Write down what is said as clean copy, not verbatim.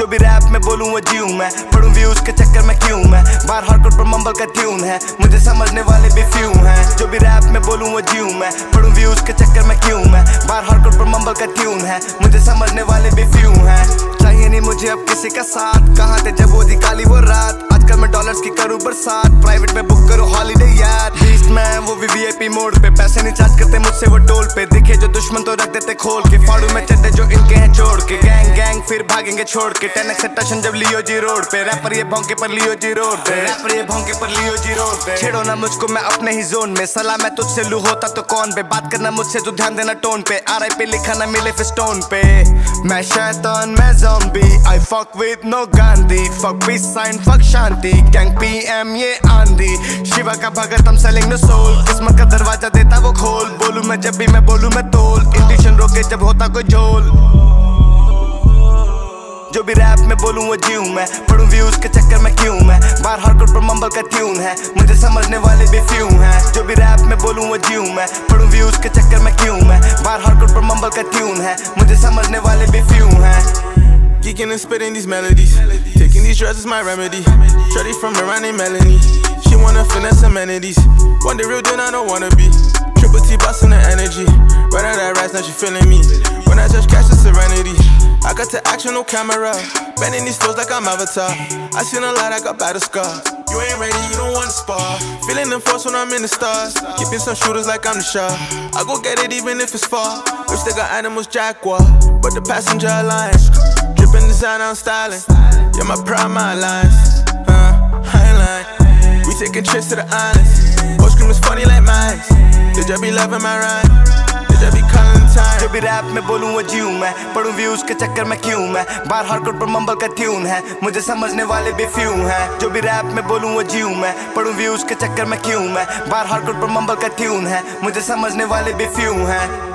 जो भी रैप में बोलूँ वो जीऊँ मैं, पढ़ूँ व्यूज के चक्कर में क्यों मैं, बार हार्डकोर पर मंबल का ट्यून है, मुझे समझने वाले भी फ्यू हैं। जो भी रैप में बोलूँ वो जीऊँ मैं, पढ़ूँ व्यूज के चक्कर में क्यों मैं, बार हार्डकोर पर मंबल का ट्यून है, मुझे समझने वाले भी फ्यू हैं। चाहिए नहीं मुझे अब किसी का साथ, कहाँ थे जब वो निकाली वो रात, आजकल मैं डॉलर्स की करूँ बरसात, प्राइवेट में बुक करूँ हॉलीडे यार। बीस्ट में वो भी VIP मोड पे, पैसे नहीं चार्ज करते मुझसे वो टोल पे, दिखे जो दुश्मन तो रख देते खोल के, फाड़ू में चड्डे जो इनके हैं छोड़ के, गैंग गैंग फिर भागेंगे छोड़ के, 10x एक्सटेंशन जब लियो जी रोड पे, रैपर ये भौंके पर लियो जी रोड पे, रैपर ये भौंके पर लियो जी रोड पे। छेड़ो ना मुझको मैं अपने ही जोन में, सलाह मैं तुझसे लू होता तो कौन पे, बात करना मुझसे तो ध्यान देना टोन पे, RIP लिखा ना मिले फिर स्टोन पे। मैं शैतान मैं zombie, I fuck with no Gandhi, fuck peace sign fuck शांति, गैंग PM ये आंधी, शिवा का भगत हम सेलिंग नो सोल, किस्मत का दरवाजा देता वो खोल, बोलूं मैं जब भी मैं बोलूं मैं तोल, इंट्यूशन रोके जब होता कोई झोल। जो भी रैप में बोलूं वो जीऊं मैं, पढ़ूं व्यूज के चक्कर में क्यों मैं, बार हार्डकोर पर मंबल का ट्यून है, मुझे समझने वाले भी फ्यू हैं। जो भी रैप में बोलूं वो जीऊं मैं, पढ़ूं व्यूज के चक्कर में क्यों मैं, बार हार्डकोर पर मंबल का ट्यून है, मुझे समझने वाले भी फ्यू हैं। Geeking and spitting these melodies, taking these drugs is my remedy. Shorty from Iran named Melanie, she wanna finesse amenities. One day real then I don't wanna be. Triple T bustin' the energy, right out that rise now she feeling me. When I just catch the serenity, I got to action no camera. Bending these flows like I'm Avatar. I seen a lot, I got battle scars. You ain't ready, you don't wanna spar. Feeling the force when I'm in the stars. Keeping some shooters like I'm the shot. I go get it even if it's far. Wish they got animals jaguar, but the passenger alliance. Drippin' design, I'm styling. Yeah, my pride, my alliance. Highline. We taking trips to the islands. Old scream is funny like mine. They just be loving my rhyme. They just be calling. जो भी rap में बोलूं वो जीऊं मैं, पढ़ूं views के चक्कर में क्यों मैं, बार हार्डकोर पर मंबल का ट्यून है, मुझे समझने वाले भी फ्यू हैं। जो भी रैप में बोलूं वो जीऊं मैं, पढ़ूं व्यूज के चक्कर में क्यों मैं, बार हार्डकोर पर मंबल का ट्यून है, मुझे समझने वाले भी फ्यू हैं।